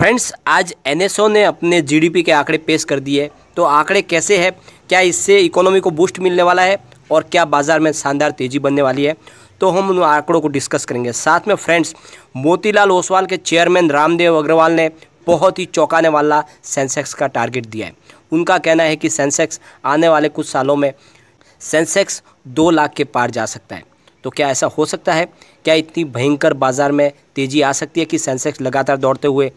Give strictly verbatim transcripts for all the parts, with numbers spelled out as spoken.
Friends, आज NSO ने अपने जीडीपी के आंकड़े पेश कर दिए। तो आंकड़े कैसे हैं, क्या इससे इकोनॉमी को बूस्ट मिलने वाला है और क्या बाज़ार में शानदार तेज़ी बनने वाली है, तो हम उन आंकड़ों को डिस्कस करेंगे। साथ में फ्रेंड्स, मोतीलाल ओसवाल के चेयरमैन रामदेव अग्रवाल ने बहुत ही चौंकाने वाला सेंसेक्स का टारगेट दिया है। उनका कहना है कि सेंसेक्स आने वाले कुछ सालों में सेंसेक्स दो लाख के पार जा सकता है। तो क्या ऐसा हो सकता है? क्या इतनी भयंकर बाज़ार में तेज़ी आ सकती है कि सेंसेक्स लगातार दौड़ते हुए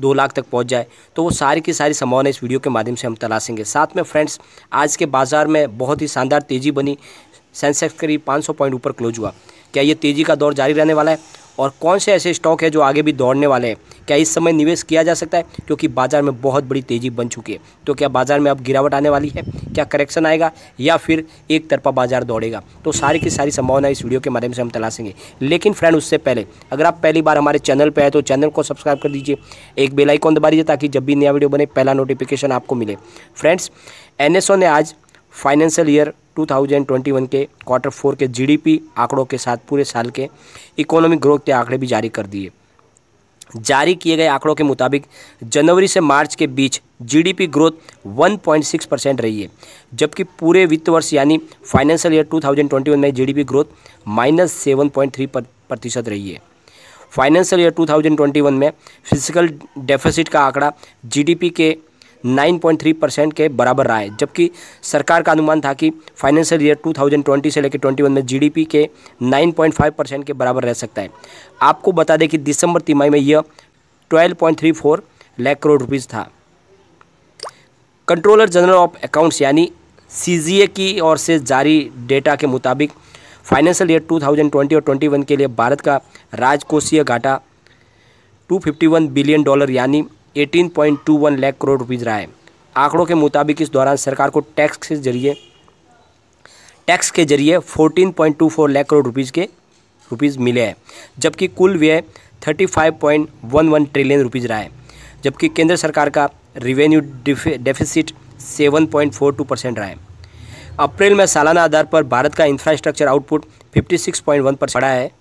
दो लाख तक पहुंच जाए? तो वो सारी की सारी संभावनाएं इस वीडियो के माध्यम से हम तलाशेंगे। साथ में फ्रेंड्स, आज के बाज़ार में बहुत ही शानदार तेज़ी बनी, सेंसेक्स करीब पाँच सौ पॉइंट ऊपर क्लोज हुआ। क्या ये तेज़ी का दौर जारी रहने वाला है और कौन से ऐसे स्टॉक है जो आगे भी दौड़ने वाले हैं? क्या इस समय निवेश किया जा सकता है क्योंकि बाज़ार में बहुत बड़ी तेज़ी बन चुकी है? तो क्या बाज़ार में अब गिरावट आने वाली है, क्या करेक्शन आएगा या फिर एक तरफा बाज़ार दौड़ेगा? तो सारी की सारी संभावना इस वीडियो के माध्यम से हम तलाशेंगे। लेकिन फ्रेंड, उससे पहले अगर आप पहली बार हमारे चैनल पर आए तो चैनल को सब्सक्राइब कर दीजिए, एक बेल आइकॉन दबा दीजिए ताकि जब भी नया वीडियो बने पहला नोटिफिकेशन आपको मिले। फ्रेंड्स, एनएसओ ने आज फाइनेंशियल ईयर दो हज़ार इक्कीस के क्वार्टर फोर के जीडीपी आंकड़ों के साथ पूरे साल के इकोनॉमिक ग्रोथ के आंकड़े भी जारी कर दिए। जारी किए गए आंकड़ों के मुताबिक जनवरी से मार्च के बीच जीडीपी ग्रोथ एक पॉइंट छह परसेंट रही है, जबकि पूरे वित्त वर्ष यानी फाइनेंशियल ईयर दो हज़ार इक्कीस में GDP growth minus seven point three प्रतिशत रही है। फाइनेंशियल ईयर दो हज़ार इक्कीस में फिजिकल डेफिसिट का आंकड़ा जीडीपी के नौ पॉइंट तीन परसेंट के बराबर रहा है, जबकि सरकार का अनुमान था कि फाइनेंशियल ईयर दो हज़ार बीस से लेकर इक्कीस में जीडीपी के नौ पॉइंट पाँच परसेंट के बराबर रह सकता है। आपको बता दें कि दिसंबर तिमाही में यह बारह पॉइंट तीन चार लाख करोड़ रुपीस था। कंट्रोलर जनरल ऑफ अकाउंट्स यानी सीजीए की ओर से जारी डेटा के मुताबिक फाइनेंशियल ईयर दो हज़ार बीस और इक्कीस के लिए भारत का राजकोषीय घाटा दो सौ इक्यावन बिलियन डॉलर यानी अठारह पॉइंट इक्कीस लाख करोड़ रुपीज़ रहा है। आंकड़ों के मुताबिक इस दौरान सरकार को टैक्स के जरिए टैक्स के जरिए चौदह पॉइंट चौबीस लाख करोड़ रुपीज़ के रुपीज़ मिले हैं, जबकि कुल व्यय पैंतीस पॉइंट ग्यारह ट्रिलियन रुपीज़ रहा है, जबकि केंद्र सरकार का रिवेन्यू डेफिसिट सात पॉइंट बयालीस परसेंट रहा है। अप्रैल में सालाना आधार पर भारत का इंफ्रास्ट्रक्चर आउटपुट छप्पन पॉइंट एक परसेंट बढ़ा है।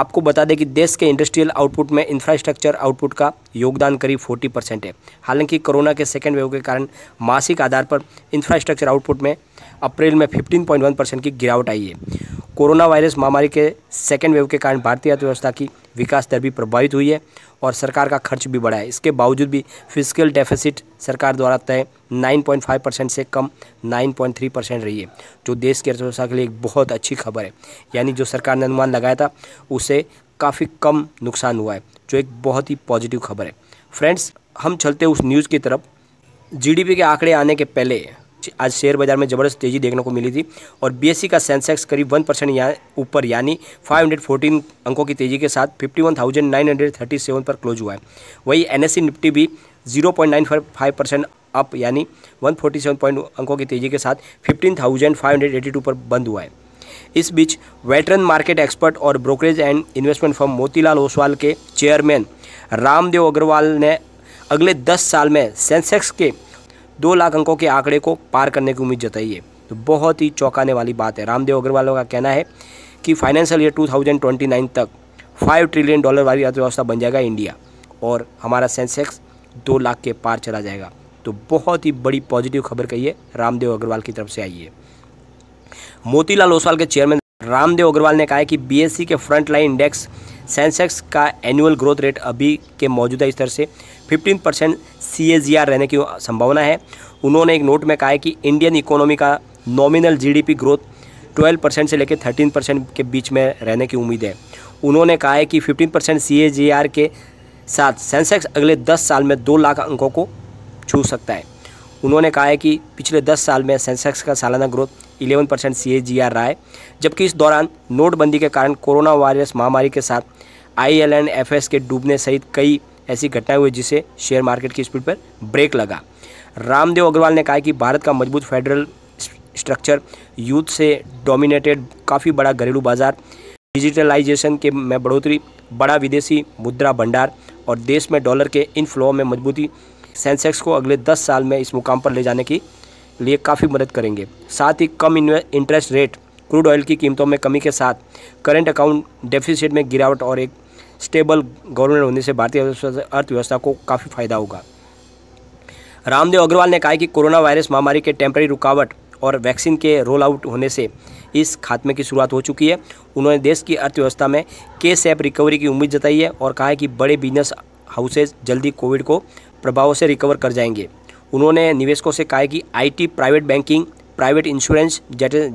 आपको बता दें कि देश के इंडस्ट्रियल आउटपुट में इंफ्रास्ट्रक्चर आउटपुट का योगदान करीब चालीस परसेंट है। हालांकि कोरोना के सेकेंड वेव के कारण मासिक आधार पर इंफ्रास्ट्रक्चर आउटपुट में अप्रैल में पंद्रह पॉइंट एक परसेंट की गिरावट आई है। कोरोना वायरस महामारी के सेकेंड वेव के कारण भारतीय अर्थव्यवस्था की विकास दर भी प्रभावित हुई है और सरकार का खर्च भी बढ़ा है। इसके बावजूद भी फिस्कल डेफिसिट सरकार द्वारा तय नौ पॉइंट पाँच परसेंट से कम नौ पॉइंट तीन परसेंट रही है, जो देश की अर्थव्यवस्था के लिए एक बहुत अच्छी खबर है। यानी जो सरकार ने अनुमान लगाया था उसे काफ़ी कम नुकसान हुआ है, जो एक बहुत ही पॉजिटिव खबर है। फ्रेंड्स, हम चलते उस न्यूज़ की तरफ। जीडीपी के आंकड़े आने के पहले आज शेयर बाजार में ज़बरदस्त तेज़ी देखने को मिली थी और बीएसई का सेंसेक्स करीब वन परसेंट या ऊपर यानी पाँच सौ चौदह अंकों की तेज़ी के साथ इक्यावन हज़ार नौ सौ सैंतीस पर क्लोज हुआ है। वही एनएसई निफ्टी भी ज़ीरो पॉइंट नौ पाँच परसेंट अप यानी एक सौ सैंतालीस पॉइंट अंकों की तेज़ी के साथ पंद्रह हज़ार पाँच सौ बयासी पर बंद हुआ है। इस बीच वेटरन मार्केट एक्सपर्ट और brokerage and investment firm Motilal Oswal के चेयरमैन रामदेव अग्रवाल ने अगले दस साल में सेंसेक्स के दो लाख अंकों के आंकड़े को पार करने की उम्मीद जताई है। तो बहुत ही चौंकाने वाली बात है। रामदेव अग्रवालों का कहना है कि फाइनेंशियल ईयर दो हज़ार उनतीस तक पाँच ट्रिलियन डॉलर वाली अर्थव्यवस्था बन जाएगा इंडिया और हमारा सेंसेक्स दो लाख के पार चला जाएगा। तो बहुत ही बड़ी पॉजिटिव खबर कही है रामदेव अग्रवाल की तरफ से आई है। मोतीलाल ओसवाल के चेयरमैन रामदेव अग्रवाल ने कहा है कि बीएसई के फ्रंटलाइन इंडेक्स सेंसेक्स का एनुअल ग्रोथ रेट अभी के मौजूदा स्तर से पंद्रह परसेंट सीएजीआर रहने की संभावना है। उन्होंने एक नोट में कहा है कि इंडियन इकोनॉमी का नॉमिनल जीडीपी ग्रोथ बारह परसेंट से लेकर तेरह परसेंट के बीच में रहने की उम्मीद है। उन्होंने कहा है कि पंद्रह परसेंट सीएजीआर के साथ सेंसेक्स अगले दस साल में दो लाख अंकों को छू सकता है। उन्होंने कहा है कि पिछले दस साल में सेंसेक्स का सालाना ग्रोथ ग्यारह परसेंट सीएजीआर रहा है, जबकि इस दौरान नोटबंदी के कारण कोरोना वायरस महामारी के साथ I L and F S के डूबने सहित कई ऐसी घटनाएं हुई जिसे शेयर मार्केट की स्पीड पर ब्रेक लगा। रामदेव अग्रवाल ने कहा कि भारत का मजबूत फेडरल स्ट्रक्चर, यूथ से डोमिनेटेड काफ़ी बड़ा घरेलू बाजार, डिजिटलाइजेशन के में बढ़ोतरी, बड़ा विदेशी मुद्रा भंडार और देश में डॉलर के इनफ्लो में मजबूती सेंसेक्स को अगले दस साल में इस मुकाम पर ले जाने के लिए काफ़ी मदद करेंगे। साथ ही कम इंटरेस्ट रेट, क्रूड ऑयल की कीमतों में कमी के साथ करंट अकाउंट डेफिसिट में गिरावट और एक स्टेबल गवर्नमेंट होने से भारतीय अर्थव्यवस्था को काफ़ी फायदा होगा। रामदेव अग्रवाल ने कहा कि कोरोना वायरस महामारी के टेम्पररी रुकावट और वैक्सीन के रोल आउट होने से इस खात्मे की शुरुआत हो चुकी है। उन्होंने देश की अर्थव्यवस्था में के शेप रिकवरी की उम्मीद जताई है और कहा है कि बड़े बिजनेस हाउसेज जल्दी कोविड को प्रभावों से रिकवर कर जाएंगे। उन्होंने निवेशकों से कहा कि IT, private banking, private insurance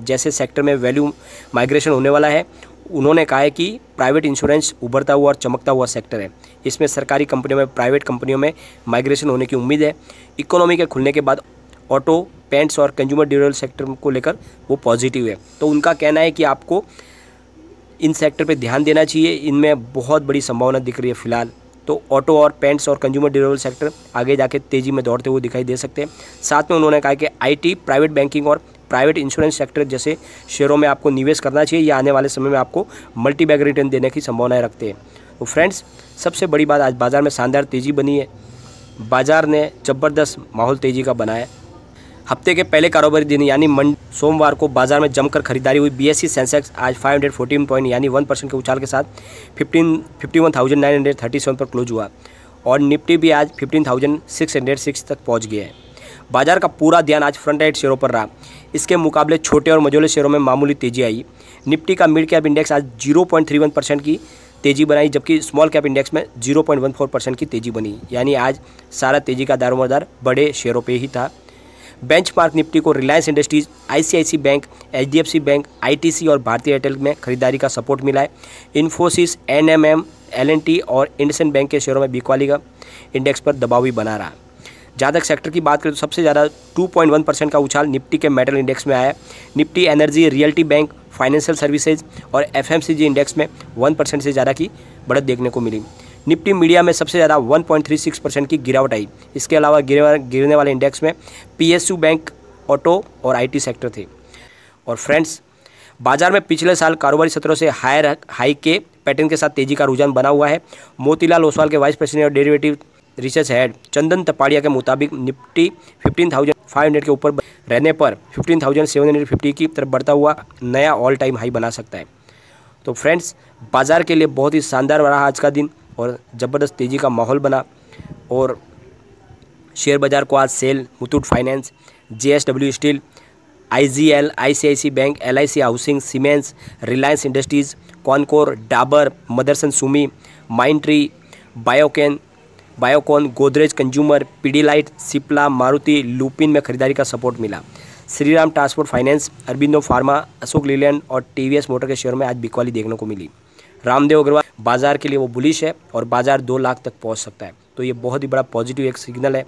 जैसे सेक्टर में वैल्यू माइग्रेशन होने वाला है। उन्होंने कहा है कि प्राइवेट इंश्योरेंस उभरता हुआ और चमकता हुआ सेक्टर है। इसमें सरकारी कंपनियों में प्राइवेट कंपनियों में माइग्रेशन होने की उम्मीद है। इकोनॉमी के खुलने के बाद ऑटो, पेंट्स और कंज्यूमर ड्यूरेबल सेक्टर को लेकर वो पॉजिटिव है। तो उनका कहना है कि आपको इन सेक्टर पर ध्यान देना चाहिए, इनमें बहुत बड़ी संभावना दिख रही है फिलहाल। तो ऑटो और पेंट्स और कंज्यूमर ड्यूरेबल सेक्टर आगे जाके तेज़ी में दौड़ते हुए दिखाई दे सकते हैं। साथ में उन्होंने कहा कि आईटी, प्राइवेट बैंकिंग और प्राइवेट इंश्योरेंस सेक्टर जैसे शेयरों में आपको निवेश करना चाहिए। यह आने वाले समय में आपको मल्टी बैग रिटर्न देने की संभावनाएं रखते हैं। तो फ्रेंड्स, सबसे बड़ी बात, आज बाज़ार में शानदार तेज़ी बनी है। बाज़ार ने ज़बरदस्त माहौल तेज़ी का बनाया। हफ्ते के पहले कारोबारी दिन यानी मंडे सोमवार को बाजार में जमकर खरीदारी हुई। बीएसई सेंसेक्स आज पाँच सौ चौदह पॉइंट यानी वन परसेंट के उछाल के साथ इक्यावन हज़ार नौ सौ सैंतीस पर क्लोज हुआ और निफ्टी भी आज पंद्रह हज़ार छह सौ छह तक पहुंच गया है। बाजार का पूरा ध्यान आज फ्रंट एंड शेयरों पर रहा। इसके मुकाबले छोटे और मझोले शेयरों में मामूली तेजी आई। निफ्टी का मिड कैप इंडेक्स आज zero point three one percent की तेजी बनाई, जबकि स्मॉल कैप इंडेक्स में zero point one four percent की तेजी बनी। यानी आज सारा तेजी का दारोमदार बड़े शेयरों पर ही था। बेंचमार्क निफ्टी को Reliance Industries, I C I C bank, H D F C bank, I T C और भारती एयरटेल में खरीदारी का सपोर्ट मिला है। Infosys, N M M L and T और इंडसेंड बैंक के शेयरों में बिकवाली का इंडेक्स पर दबाव भी बना रहा। जहाँ तक सेक्टर की बात करें तो सबसे ज़्यादा दो पॉइंट एक परसेंट का उछाल निफ्टी के मेटल इंडेक्स में आया। Nifty energy, realty bank, financial services और F M C G index में एक परसेंट से ज़्यादा की बढ़त देखने को मिली। निफ्टी मीडिया में सबसे ज़्यादा एक पॉइंट तीन छह परसेंट की गिरावट आई। इसके अलावा गिरने वाले इंडेक्स में पीएसयू बैंक, ऑटो और आईटी सेक्टर थे। और फ्रेंड्स, बाजार में पिछले साल कारोबारी सत्रों से हायर हाई के पैटर्न के साथ तेजी का रुझान बना हुआ है। मोतीलाल ओसवाल के वाइस प्रेसिडेंट और derivative research head Chandan Tapadia के मुताबिक निफ्टी पंद्रह हज़ार पाँच सौ के ऊपर रहने पर पंद्रह हज़ार सात सौ पचास की तरफ बढ़ता हुआ नया ऑल टाइम हाई बना सकता है। तो फ्रेंड्स, बाजार के लिए बहुत ही शानदार रहा आज का दिन और ज़बरदस्त तेज़ी का माहौल बना। और शेयर बाज़ार को आज cell, Muthoot finance, J steel, I G L, I C I C bank, L I C housing, Siemens, Reliance Industries, कौनकोर, Dabur, Motherson, Sumi Mindtree, Biocon Biocon Godrej consumer, Pidilite, Cipla, Maruti, Lupin में खरीदारी का सपोर्ट मिला। Shriram transport finance, Aurobindo pharma, Ashok Leyland और TVS motor के share में आज बिकवाली देखने को मिली। रामदेव अग्रवाल बाज़ार के लिए वो बुलिश है और बाज़ार दो लाख तक पहुंच सकता है। तो ये बहुत ही बड़ा पॉजिटिव एक सिग्नल है।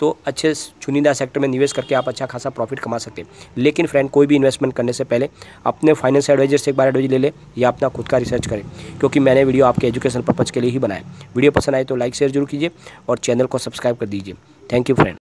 तो अच्छे चुनिंदा सेक्टर में निवेश करके आप अच्छा खासा प्रॉफिट कमा सकते हैं। लेकिन फ्रेंड, कोई भी इन्वेस्टमेंट करने से पहले अपने फाइनेंस एडवाइजर से एक बार एडवाइज ले लें या अपना खुद का रिसर्च करें, क्योंकि मैंने वीडियो आपके एजुकेशन पर्पज़ के लिए ही बनाया। वीडियो पसंद आए तो लाइक शेयर जरूर कीजिए और चैनल को सब्सक्राइब कर दीजिए। Thank you friend.